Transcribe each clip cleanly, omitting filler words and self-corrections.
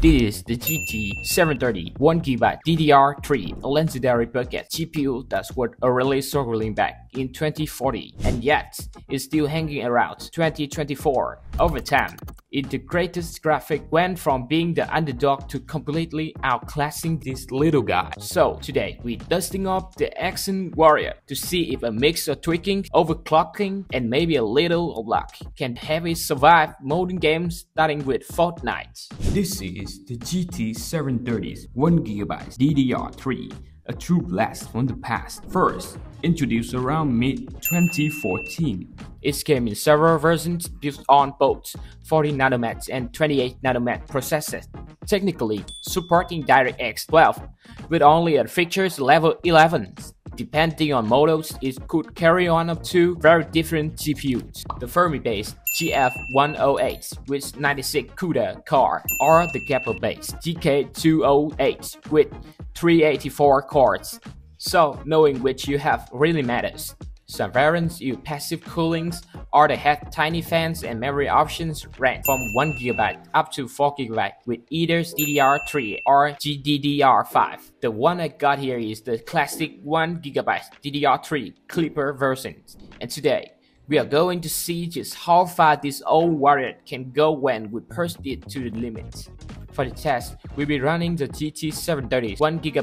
This is the GT 730 1GB DDR3 legendary bucket GPU that scored a release circling back in 2040, and yet is still hanging around 2024. Over time, the greatest graphic went from being the underdog to completely outclassing this little guy. So today, we're dusting off the Axon Warrior to see if a mix of tweaking, overclocking, and maybe a little of luck can have it survive modern games, starting with Fortnite. This is the GT 730's 1GB DDR3, a true blast from the past. First introduced around mid-2014, it came in several versions built on both 40nm and 28nm processors, technically supporting DirectX 11, with only at features level 11. Depending on models, it could carry on up to very different GPUs. The Fermi-based GF108 with 96 CUDA core, or the Clipper-based GK208 with 384 cores. So knowing which you have really matters. Some variants use passive coolings, or they have tiny fans, and memory options range from 1GB up to 4GB with either DDR3 or GDDR5. The one I got here is the classic 1GB DDR3 Clipper version, and today we are going to see just how far this old warrior can go when we push it to the limit. For the test, we'll be running the GT 730 1GB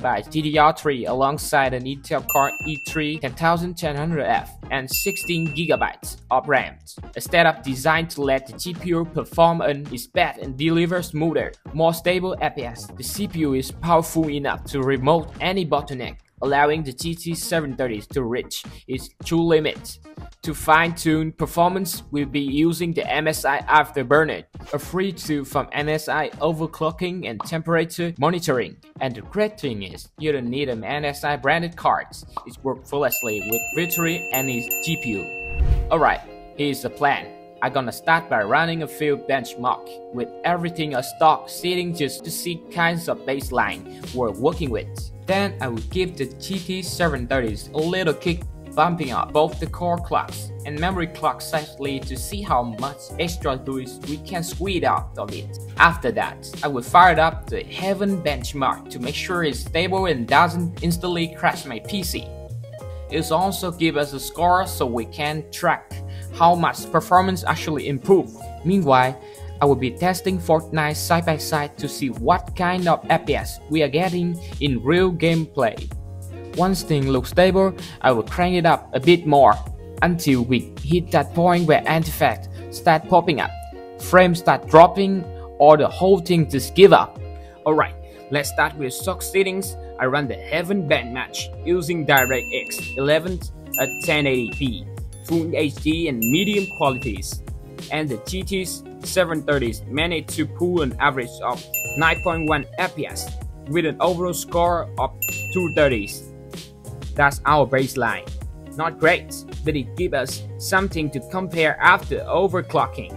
DDR3 alongside an Intel Core i3 10100F and 16GB of RAM, a setup designed to let the GPU perform on its best and deliver smoother, more stable FPS. The CPU is powerful enough to remove any bottleneck, allowing the GT 730 to reach its true limit. To fine-tune performance, we'll be using the MSI Afterburner, a free tool from MSI overclocking and temperature monitoring. And the great thing is, you don't need an MSI branded card. It works flawlessly with Victory and its GPU. Alright, here's the plan. I'm gonna start by running a few benchmarks with everything a stock setting just to see kinds of baseline we're working with. Then I will give the GT 730s a little kick, bumping up both the core clocks and memory clocks slightly to see how much extra juice we can squeeze out of it. After that, I will fire up the Heaven benchmark to make sure it's stable and doesn't instantly crash my PC. It'll also give us a score so we can track how much performance actually improved. Meanwhile, I will be testing Fortnite side by side to see what kind of FPS we are getting in real gameplay. Once things look stable, I will crank it up a bit more until we hit that point where artifacts start popping up, frames start dropping, or the whole thing just give up. Alright, let's start with stock settings. I run the Heaven benchmark using DirectX 11 at 1080p, Full HD and medium qualities, and the GT 730s managed to pull an average of 9.1 FPS with an overall score of 230s. That's our baseline. Not great, but it gives us something to compare after overclocking.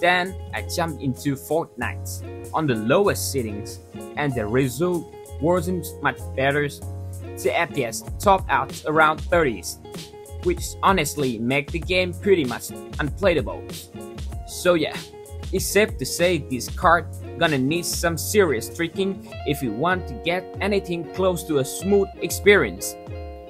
Then I jumped into Fortnite on the lowest settings, and the result wasn't much better. The FPS topped out around 30s, which honestly makes the game pretty much unplayable. So yeah, it's safe to say this card gonna need some serious tweaking if you want to get anything close to a smooth experience.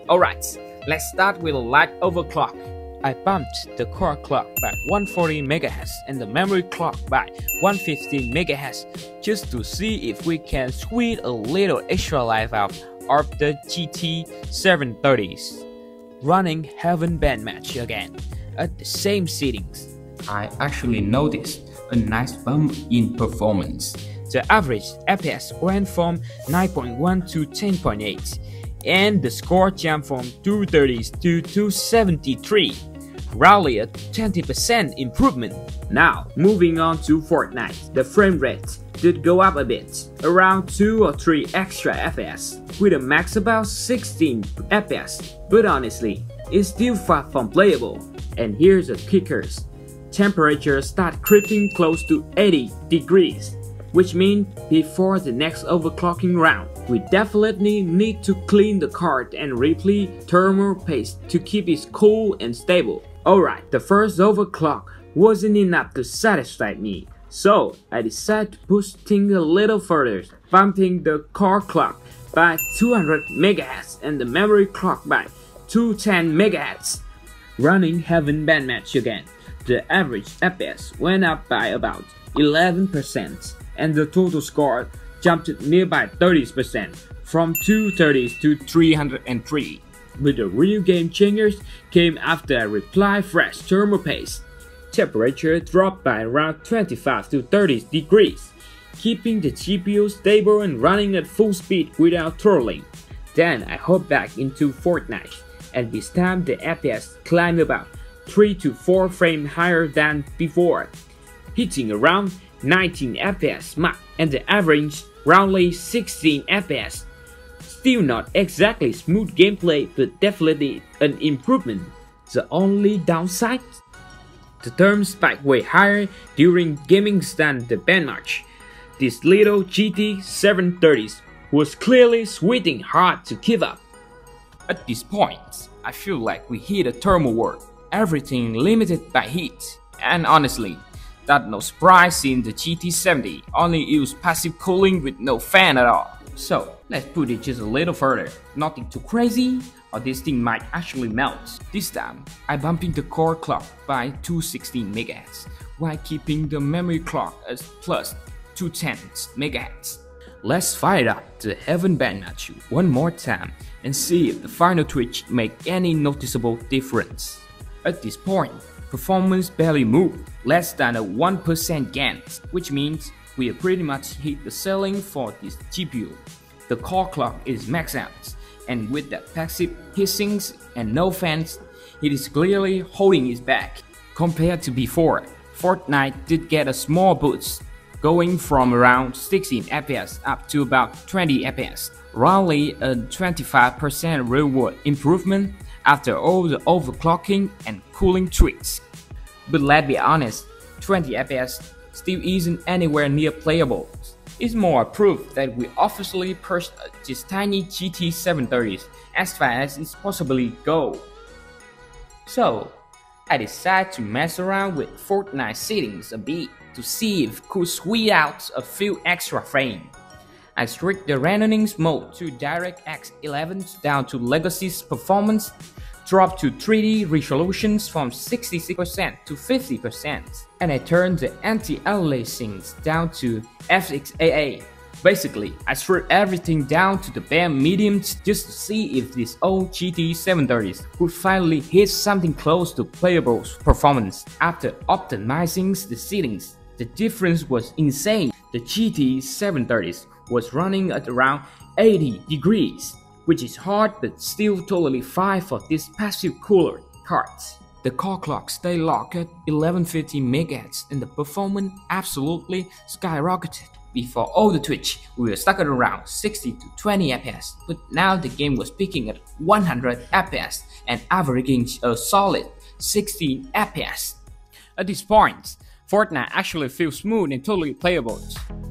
Alright, let's start with a light overclock. I bumped the core clock by 140MHz and the memory clock by 150MHz just to see if we can squeeze a little extra life out of the GT 730s. Running Heaven benchmark again at the same settings, I actually noticed a nice bump in performance. The average FPS went from 9.1 to 10.8, and the score jumped from 230s to 273, roughly a 20% improvement. Now, moving on to Fortnite, the frame rate did go up a bit, around 2 or 3 extra FPS, with a max about 16 FPS, but honestly, it's still far from playable. And here's the kickers. Temperatures start creeping close to 80 degrees, which means before the next overclocking round, we definitely need to clean the card and replay thermal paste to keep it cool and stable. Alright, the first overclock wasn't enough to satisfy me, So I decided to push things a little further, bumping the core clock by 200 MHz and the memory clock by 210 MHz. Running Heaven bandmatch again, the average FPS went up by about 11% and the total score jumped nearby 30% from 230s to 303. But the real game changers came after a reply fresh thermal paste. Temperature dropped by around 25 to 30 degrees, keeping the GPU stable and running at full speed without throttling. Then I hopped back into Fortnite, and this time the FPS climbed about 3 to 4 frames higher than before, hitting around 19 FPS mark and the average roundly 16 FPS. Still not exactly smooth gameplay, but definitely an improvement. The only downside? The term spiked way higher during gaming than the benchmark. This little GT 730 was clearly sweating hard to keep up. At this point, I feel like we hit a thermal wall, everything limited by heat, and honestly, that's no surprise since the GT 70 only used passive cooling with no fan at all. So let's put it just a little further, nothing too crazy, or this thing might actually melt. This time, I'm bumping the core clock by 216 MHz, while keeping the memory clock at plus 210 MHz. Let's fire up the Heaven bandmatch one more time and see if the final twitch makes any noticeable difference. At this point, performance barely moved, less than a 1% gain, which means we have pretty much hit the ceiling for this GPU. The core clock is maxed out, and with that passive hissing and no fans, it is clearly holding it back. Compared to before, Fortnite did get a small boost, going from around 16 FPS up to about 20 FPS, roughly a 25% real-world improvement after all the overclocking and cooling tricks. But let's be honest, 20 FPS still isn't anywhere near playable. It's more proof that we obviously pushed this tiny GT 730 as far as it's possibly go. So I decided to mess around with Fortnite settings a bit to see if it could squeeze out a few extra frames. I switched the renderings mode to DirectX 11 down to Legacy's performance, dropped to 3D resolutions from 66% to 50%, and I turned the anti-aliasing down to FXAA. Basically, I stripped everything down to the bare medium just to see if this old GT 730 could finally hit something close to playable performance. After optimizing the settings, the difference was insane. The GT 730 was running at around 80 degrees, which is hard but still totally fine for this passive cooler card. The core clock stayed locked at 1150 MHz and the performance absolutely skyrocketed. Before all the twitch, we were stuck at around 60 to 20 FPS, but now the game was peaking at 100 FPS and averaging a solid 16 FPS. At this point, Fortnite actually feels smooth and totally playable.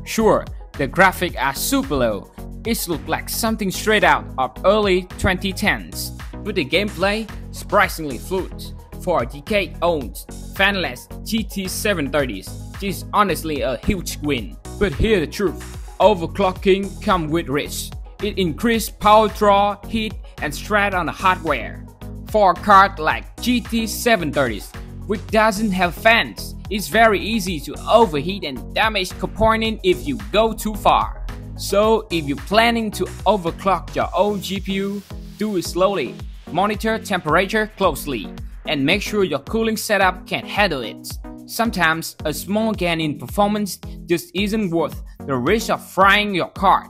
Sure, the graphics are super low. It looked like something straight out of early 2010s, but the gameplay surprisingly fluid for a decade-old, fanless GT 730s. This is honestly a huge win. But here's the truth, overclocking comes with risks. It increased power draw, heat, and stress on the hardware. For a card like GT 730s, which doesn't have fans, it's very easy to overheat and damage components if you go too far. So if you're planning to overclock your own GPU, do it slowly, monitor temperature closely, and make sure your cooling setup can handle it. Sometimes a small gain in performance just isn't worth the risk of frying your card.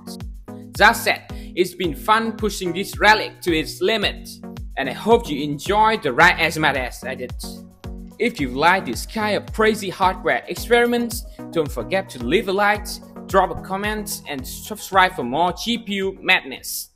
That said, it's been fun pushing this relic to its limit, and I hope you enjoyed the ride as much as I did. If you like this kind of crazy hardware experiments, don't forget to leave a like, drop a comment and subscribe for more GPU madness.